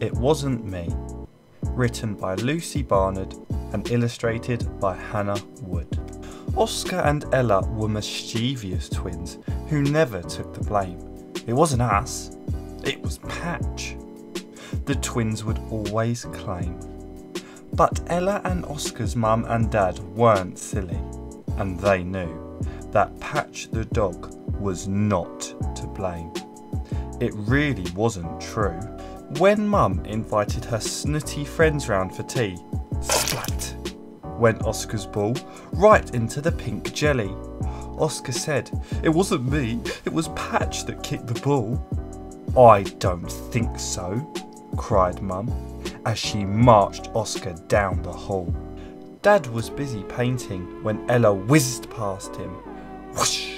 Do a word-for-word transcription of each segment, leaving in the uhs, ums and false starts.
It Wasn't Me, written by Lucy Barnard and illustrated by Hannah Wood. Oscar and Ella were mischievous twins who never took the blame. It wasn't us, it was Patch, the twins would always claim. But Ella and Oscar's mum and dad weren't silly, and they knew that Patch the dog was not to blame. It really wasn't true. When mum invited her snooty friends round for tea, splat went Oscar's ball right into the pink jelly. Oscar said, "It wasn't me, it was Patch that kicked the ball." "I don't think so," cried mum, as she marched Oscar down the hall. Dad was busy painting when Ella whizzed past him. Whoosh!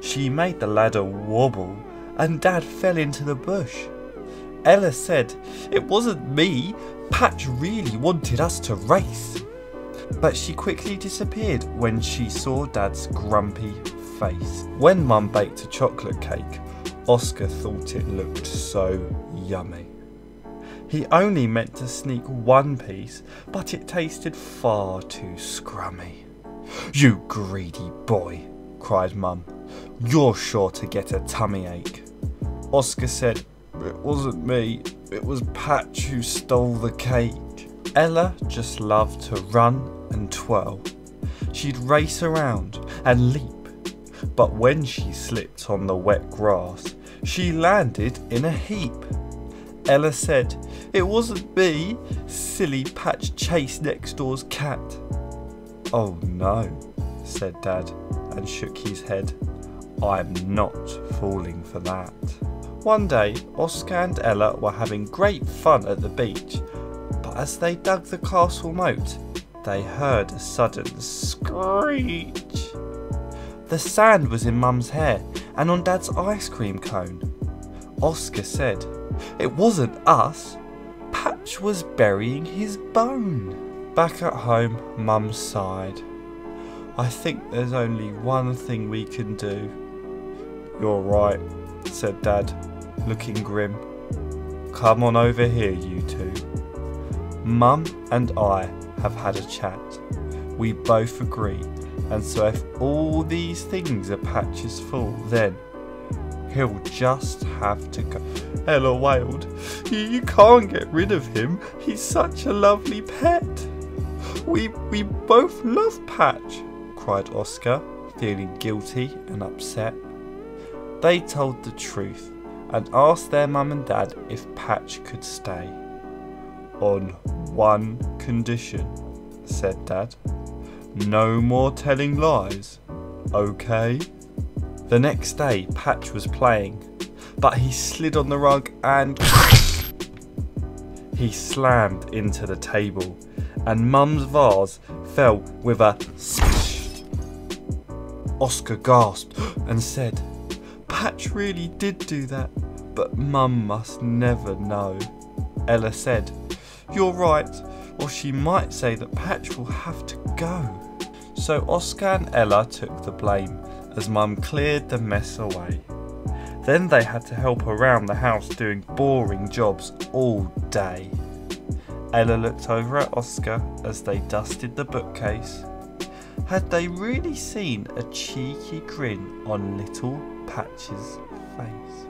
She made the ladder wobble and Dad fell into the bush. Ella said, "It wasn't me, Patch really wanted us to race." But she quickly disappeared when she saw Dad's grumpy face. When Mum baked a chocolate cake, Oscar thought it looked so yummy. He only meant to sneak one piece, but it tasted far too scrummy. "You greedy boy," cried Mum. "You're sure to get a tummy ache." Oscar said, "It wasn't me, it was Patch who stole the cake." Ella just loved to run and twirl. She'd race around and leap, but when she slipped on the wet grass, she landed in a heap. Ella said, "It wasn't me, silly Patch chased next door's cat." "Oh no," said Dad, and shook his head. "I'm not falling for that." One day, Oscar and Ella were having great fun at the beach, but as they dug the castle moat, they heard a sudden screech. The sand was in Mum's hair and on Dad's ice cream cone. Oscar said, "It wasn't us, Patch was burying his bone." Back at home, Mum sighed. "I think there's only one thing we can do." "You're right," said Dad, looking grim. "Come on over here, you two. Mum and I have had a chat. We both agree, and so if all these things are Patch's fault, then he'll just have to go." Ella wailed, "You can't get rid of him. He's such a lovely pet." We, we both love Patch," cried Oscar, feeling guilty and upset. They told the truth and asked their mum and dad if Patch could stay. "On one condition," said Dad. "No more telling lies, okay?" The next day, Patch was playing, but he slid on the rug and he slammed into the table, and Mum's vase fell with a splash. Oscar gasped and said, "Patch really did do that, but Mum must never know." Ella said, "You're right, or she might say that Patch will have to go." So Oscar and Ella took the blame, as Mum cleared the mess away. Then they had to help around the house doing boring jobs all day. Ella looked over at Oscar as they dusted the bookcase. Had they really seen a cheeky grin on little Patch's face?